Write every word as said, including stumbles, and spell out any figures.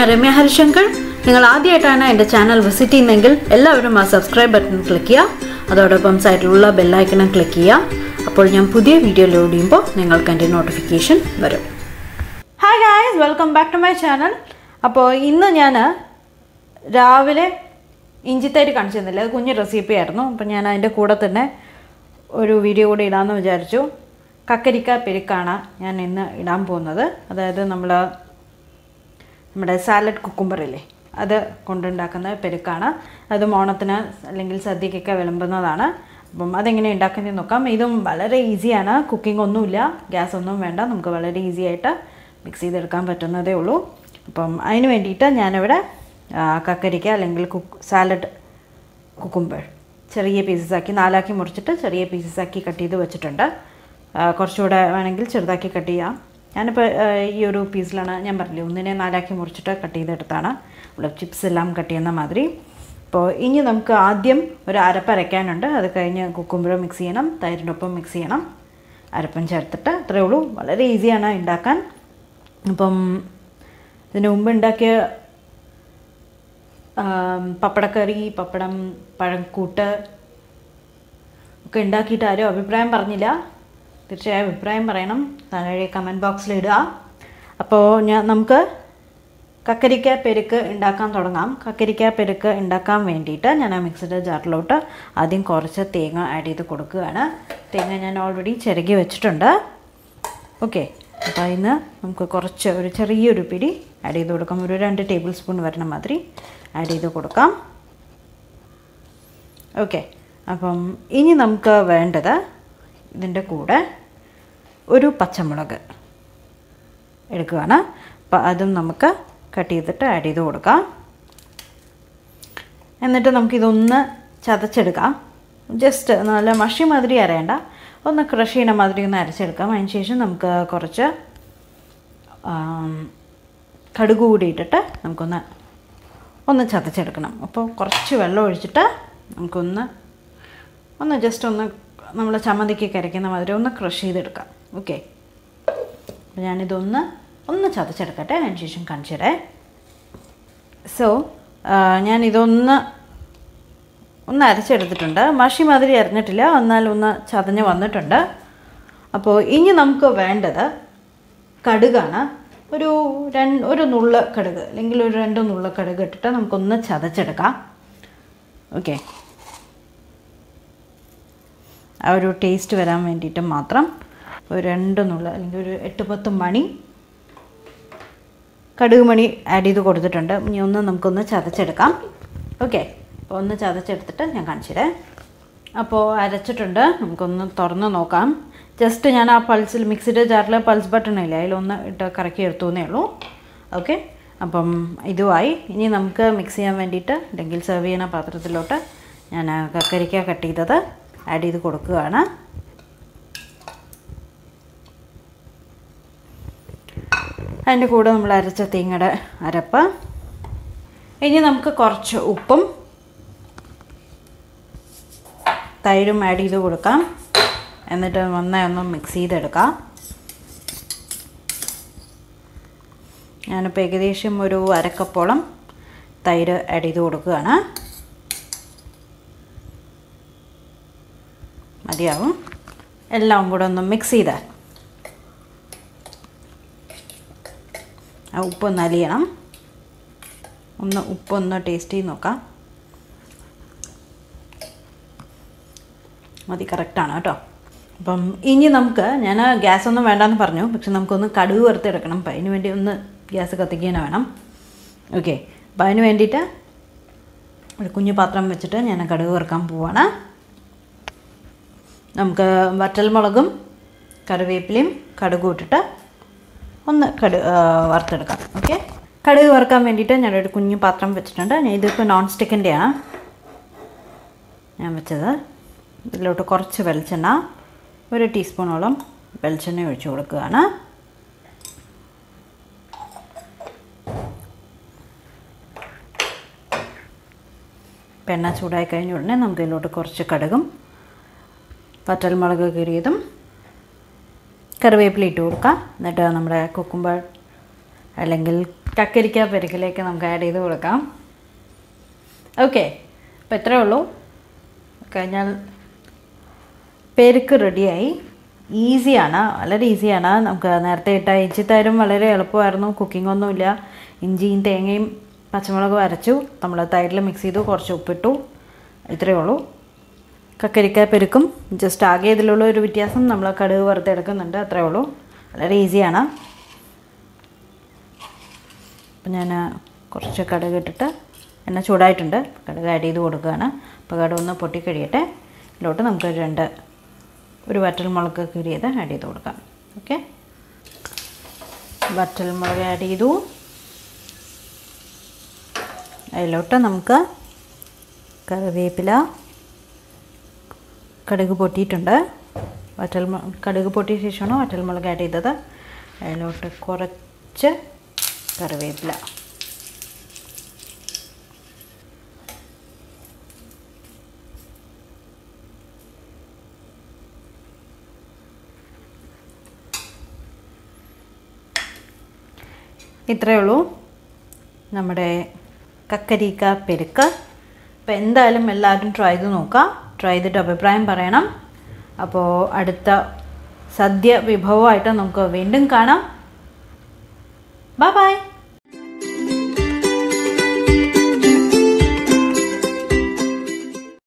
ഞാൻ രമ്യ ഹരിശങ്കർ. നിങ്ങൾ ആദ്യമായിട്ടാണ് എൻ്റെ ചാനൽ വിസിറ്റ് ചെയ്യുന്നതെങ്കിൽ എല്ലാവരും ആ സബ്സ്ക്രൈബ് ബട്ടൺ ക്ലിക്ക് ചെയ്യുക. അതോടൊപ്പം സൈഡിലുള്ള ബെല്ലൈക്കണം ക്ലിക്ക് ചെയ്യുക. അപ്പോൾ ഞാൻ പുതിയ വീഡിയോ ലോഡ് ചെയ്യുമ്പോൾ നിങ്ങൾക്ക് എൻ്റെ നോട്ടിഫിക്കേഷൻ വരും. Hi guys, welcome back to my channel. അപ്പോൾ ഇന്ന് ഞാൻ രാവിലെ ഇഞ്ചിത്തൈര് കാണിച്ചിരുന്നില്ല, അത് കുഞ്ഞ് റെസിപ്പി ആയിരുന്നു. അപ്പോൾ ഞാൻ അതിൻ്റെ കൂടെ തന്നെ ഒരു വീഡിയോ കൂടി ഇടാമെന്ന് വിചാരിച്ചു. കക്കരിക്ക പെരുക്കാണ് ഞാൻ ഇന്ന് ഇടാൻ പോകുന്നത്. അതായത് നമ്മൾ നമ്മുടെ സാലഡ് കുക്കുംബറില്ലേ, അത് കൊണ്ടുണ്ടാക്കുന്ന പെരുക്കാണ്. അത് ഓണത്തിന് അല്ലെങ്കിൽ സദ്യക്കൊക്കെ വിളമ്പുന്നതാണ്. അപ്പം അതെങ്ങനെ ഉണ്ടാക്കുന്നത് നോക്കാം. ഇതും വളരെ ഈസിയാണ്, കുക്കിംഗ് ഒന്നുമില്ല, ഗ്യാസ് ഒന്നും വേണ്ട, നമുക്ക് വളരെ ഈസി ആയിട്ട് മിക്സ് ചെയ്തെടുക്കാൻ പറ്റുന്നതേ ഉള്ളൂ. അപ്പം അതിന് വേണ്ടിയിട്ട് ഞാനിവിടെ കക്കരിക്ക അല്ലെങ്കിൽ കുക്ക് സാലഡ് കുക്കുംബർ ചെറിയ പീസസാക്കി നാലാക്കി മുറിച്ചിട്ട് ചെറിയ പീസസാക്കി കട്ട് ചെയ്ത് വെച്ചിട്ടുണ്ട്. കുറച്ചുകൂടെ വേണമെങ്കിൽ ചെറുതാക്കി കട്ട് ചെയ്യാം. ഞാനിപ്പോൾ ഈ ഒരു പീസിലാണ് ഞാൻ പറഞ്ഞില്ലേ, ഒന്നിനെ നാലാക്കി മുറിച്ചിട്ട് കട്ട് ചെയ്തെടുത്താണ് നമ്മൾ ചിപ്സ് എല്ലാം കട്ട് ചെയ്യുന്ന മാതിരി. അപ്പോൾ ഇനി നമുക്ക് ആദ്യം ഒരു അരപ്പരയ്ക്കാനുണ്ട്, അത് കഴിഞ്ഞ് കുക്കുമ്പഴോ മിക്സ് ചെയ്യണം, തൈരിൻ്റെ ഒപ്പം മിക്സ് ചെയ്യണം, അരപ്പം ചേർത്തിട്ട്. അത്രയേ ഉള്ളൂ, വളരെ ഈസിയാണ് ഉണ്ടാക്കാൻ. അപ്പം ഇതിന് മുമ്പ് ഉണ്ടാക്കിയ പപ്പടക്കറി, പപ്പടം, പഴംകൂട്ട് ഒക്കെ ഉണ്ടാക്കിയിട്ട് ആരും അഭിപ്രായം പറഞ്ഞില്ല. തീർച്ചയായും അഭിപ്രായം പറയണം, താഴെ കമൻറ്റ് ബോക്സിലിടുക. അപ്പോൾ ഞാൻ നമുക്ക് കക്കരിക്ക പെരുക്ക് ഉണ്ടാക്കാൻ തുടങ്ങാം. കക്കരിക്ക പെരുക്ക് ഉണ്ടാക്കാൻ വേണ്ടിയിട്ട് ഞാൻ ആ മിക്സിയുടെ ജാറിലോട്ട് ആദ്യം കുറച്ച് തേങ്ങ ആഡ് ചെയ്ത് കൊടുക്കുകയാണ്. തേങ്ങ ഞാൻ ഓൾറെഡി ചിരകി വെച്ചിട്ടുണ്ട്. ഓക്കെ, അപ്പോൾ ഇന്ന് നമുക്ക് കുറച്ച് ഒരു ചെറിയൊരു പിടി ആഡ് ചെയ്ത് കൊടുക്കാം, ഒരു രണ്ട് ടേബിൾ സ്പൂൺ വരുന്ന മാതിരി ആഡ് ചെയ്ത് കൊടുക്കാം. ഓക്കെ, അപ്പം ഇനി നമുക്ക് വേണ്ടത് ഇതിൻ്റെ കൂടെ ഒരു പച്ചമുളക് എടുക്കുകയാണ്. അപ്പം അതും നമുക്ക് കട്ട് ചെയ്തിട്ട് ആഡ് ചെയ്ത് കൊടുക്കാം. എന്നിട്ട് നമുക്കിതൊന്ന് ചതച്ചെടുക്കാം. ജസ്റ്റ് നല്ല മഷി മാതിരി അരയണ്ട, ഒന്ന് ക്രഷ് ചെയ്യണ മാതിരി ഒന്ന് അരച്ചെടുക്കാം. അതിന് ശേഷം നമുക്ക് കുറച്ച് കടുക് കൂടി ഇട്ടിട്ട് നമുക്കൊന്ന് ഒന്ന് ചതച്ചെടുക്കണം. അപ്പോൾ കുറച്ച് വെള്ളം ഒഴിച്ചിട്ട് നമുക്കൊന്ന് ഒന്ന് ജസ്റ്റ് ഒന്ന് നമ്മൾ ചമ്മന്തിക്ക് കരയ്ക്കുന്ന മാതിരി ഒന്ന് ക്രഷ് ചെയ്തെടുക്കാം. ഓക്കെ, അപ്പോൾ ഞാനിതൊന്ന് ഒന്ന് ചതച്ചെടുക്കട്ടെ, അതിന് ശേഷം കാണിച്ചു തരാം. സോ ഞാനിതൊന്ന് ഒന്ന് അരച്ചെടുത്തിട്ടുണ്ട്, മഷി മാതിരി അരഞ്ഞിട്ടില്ല, എന്നാലും ഒന്ന് ചതഞ്ഞ് വന്നിട്ടുണ്ട്. അപ്പോൾ ഇനി നമുക്ക് വേണ്ടത് കടുകാണ്. ഒരു രണ്ട് ഒരു നുള്ള കടുക് അല്ലെങ്കിൽ ഒരു രണ്ട് നുള്ള കടുക് ഇട്ടിട്ട് നമുക്കൊന്ന് ചതച്ചെടുക്കാം. ഓക്കെ, ആ ഒരു ടേസ്റ്റ് വരാൻ വേണ്ടിയിട്ട് മാത്രം ഒരു രണ്ടെന്നുള്ള അല്ലെങ്കിൽ ഒരു എട്ട് പത്ത് മണി കടുക് മണി ആഡ് ചെയ്ത് കൊടുത്തിട്ടുണ്ട്. ഇനി ഒന്ന് നമുക്കൊന്ന് ചതച്ചെടുക്കാം. ഓക്കെ, അപ്പോൾ ഒന്ന് ചതച്ചെടുത്തിട്ട് ഞാൻ കാണിച്ചു തരാം. അപ്പോൾ അരച്ചിട്ടുണ്ട്, നമുക്കൊന്ന് തുറന്ന് നോക്കാം. ജസ്റ്റ് ഞാൻ ആ പൾസിൽ മിക്സിയുടെ ജാറിൽ പൾസ് ബട്ടൺ ഇല്ല, അതിലൊന്ന് ഇട്ട് കറക്കി എടുത്തുവെന്നേ ഉള്ളൂ. ഓക്കെ, അപ്പം ഇതുമായി. ഇനി നമുക്ക് മിക്സ് ചെയ്യാൻ വേണ്ടിയിട്ട് അല്ലെങ്കിൽ സെർവ് ചെയ്യുന്ന പാത്രത്തിലോട്ട് ഞാൻ കക്കരിക്ക കട്ട് ചെയ്തത് ആഡ് ചെയ്ത് കൊടുക്കുകയാണ്. അതിൻ്റെ കൂടെ നമ്മൾ അരച്ച തേങ്ങയുടെ അരപ്പ്. ഇനി നമുക്ക് കുറച്ച് ഉപ്പും തൈരും ആഡ് ചെയ്ത് കൊടുക്കാം. എന്നിട്ട് നന്നായി ഒന്ന് മിക്സ് ചെയ്തെടുക്കാം. ഞാനിപ്പോൾ ഏകദേശം ഒരു അരക്കപ്പോളം തൈര് ആഡ് ചെയ്ത് കൊടുക്കുകയാണ്, മതിയാവും. എല്ലാം കൂടെ ഒന്ന് മിക്സ് ചെയ്താൽ ആ ഉപ്പ് നലിയണം. ഒന്ന് ഉപ്പൊന്ന് ടേസ്റ്റ് ചെയ്ത് നോക്കാം. മതി, കറക്റ്റാണ് കേട്ടോ. അപ്പം ഇനി നമുക്ക് ഞാൻ ഗ്യാസൊന്നും വേണ്ടെന്ന് പറഞ്ഞു, പക്ഷെ നമുക്കൊന്ന് കടുക് വറുത്തെടുക്കണം. അപ്പം അതിന് വേണ്ടി ഒന്ന് ഗ്യാസ് കത്തിക്കാൻ വേണം. ഓക്കെ, അപ്പം അതിന് വേണ്ടിയിട്ട് ഒരു കുഞ്ഞു പാത്രം വെച്ചിട്ട് ഞാൻ കടുക് വറുക്കാൻ പോവാണ്. നമുക്ക് വറ്റൽമുളകും കറിവേപ്പിലയും കടുക് ഇട്ടിട്ട് ഒന്ന് കടു വറുത്തെടുക്കാം. ഓക്കെ, കടുക് വറുക്കാൻ വേണ്ടിയിട്ട് ഞാനൊരു കുഞ്ഞു പാത്രം വെച്ചിട്ടുണ്ട്. ഞാൻ ഇതിപ്പോൾ നോൺ സ്റ്റിക്കിൻ്റെയാണ് ഞാൻ വെച്ചത്. ഇതിലോട്ട് കുറച്ച് വെളിച്ചെണ്ണ, ഒരു ടീസ്പൂണോളം വെളിച്ചെണ്ണ ഒഴിച്ചു കൊടുക്കുകയാണ്. എണ്ണ ചൂടായി കഴിഞ്ഞ ഉടനെ നമുക്ക് ഇതിലോട്ട് കുറച്ച് കടുകും വറ്റൽമുളക് കീറിയതും കറിവേപ്പില ഇട്ട് കൊടുക്കാം. എന്നിട്ട് നമ്മുടെ കുക്കുംബർ അല്ലെങ്കിൽ കക്കരിക്ക പെരുക്കിലേക്ക് നമുക്ക് ആഡ് ചെയ്ത് കൊടുക്കാം. ഓക്കെ, അപ്പോൾ ഇത്രയേ ഉള്ളൂ. കഴിഞ്ഞാൽ പെരുക്ക് റെഡിയായി. ഈസിയാണ്, വളരെ ഈസിയാണ്. നമുക്ക് നേരത്തെ ഇട്ട ഇഞ്ചിത്തൈരും വളരെ എളുപ്പമായിരുന്നു, കുക്കിംഗ് ഒന്നുമില്ല. ഇഞ്ചിയും തേങ്ങയും പച്ചമുളകും അരച്ചു, നമ്മൾ തൈരിൽ മിക്സ് ചെയ്തു, കുറച്ച് ഉപ്പിട്ടു. ഇത്രയേ ഉള്ളൂ കക്കരിക്ക പെരുക്കും. ജസ്റ്റ് ആകെ ഇതിലുള്ള ഒരു വ്യത്യാസം, നമ്മൾ കടുക് വറുത്തെടുക്കുന്നുണ്ട്. അത്രയേ ഉള്ളൂ, വളരെ ഈസിയാണ്. അപ്പം ഞാൻ കുറച്ച് കടുക് ഇട്ടിട്ട്, എണ്ണ ചൂടായിട്ടുണ്ട്, കടുക് ആഡ് ചെയ്ത് കൊടുക്കുകയാണ്. അപ്പോൾ കടുക് ഒന്ന് പൊട്ടി കഴിയട്ടെ. ഇതിലോട്ട് നമുക്ക് രണ്ട് ഒരു വറ്റൽമുളക് കീറിയത് ആഡ് ചെയ്ത് കൊടുക്കാം. ഓക്കെ, വറ്റൽമുളക് ആഡ് ചെയ്തു. അതിലോട്ട് നമുക്ക് കറിവേപ്പില, കടുക് പൊട്ടിയിട്ടുണ്ട്, വറ്റൽ കടുക് പൊട്ടിയ ശേഷമാണ് വറ്റൽമുളക് ആഡ് ചെയ്തത്. അതിലോട്ട് കുറച്ച് കറിവേപ്പില, ഇത്രയേ ഉള്ളൂ നമ്മുടെ കക്കരിക്ക പെരുക്ക്. അപ്പോൾ എന്തായാലും എല്ലാവരും ട്രൈ ചെയ്ത് നോക്കുക, ട്രൈ ചെയ്തിട്ട് അഭിപ്രായം പറയണം. അപ്പോൾ അടുത്ത സദ്യ വിഭവമായിട്ട് നമുക്ക് വീണ്ടും കാണാം. Bye by.